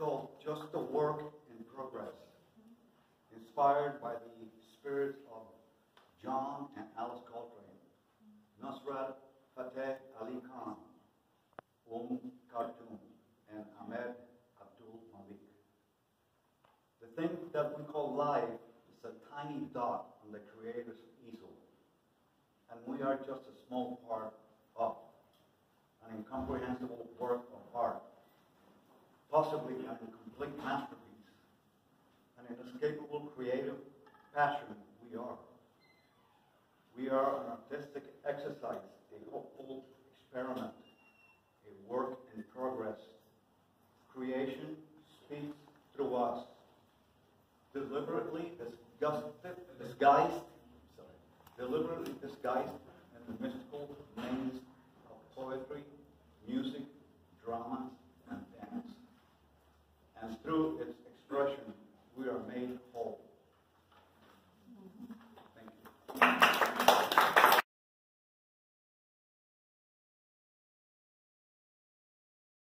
called Just a Work in Progress, inspired by the spirit of John and Alice Coltrane, Nasrat Fateh Ali Khan, Khartoum, and Ahmed Abdul-Malik. The thing that we call life is a tiny dot on the Creator's easel, and we are just a small part of an incomprehensible work of art, possibly an incomplete masterpiece, an inescapable creative passion we are. We are an artistic exercise, a hopeful experiment, a work in progress. Creation speaks through us, deliberately disguised in the mystical names of poetry,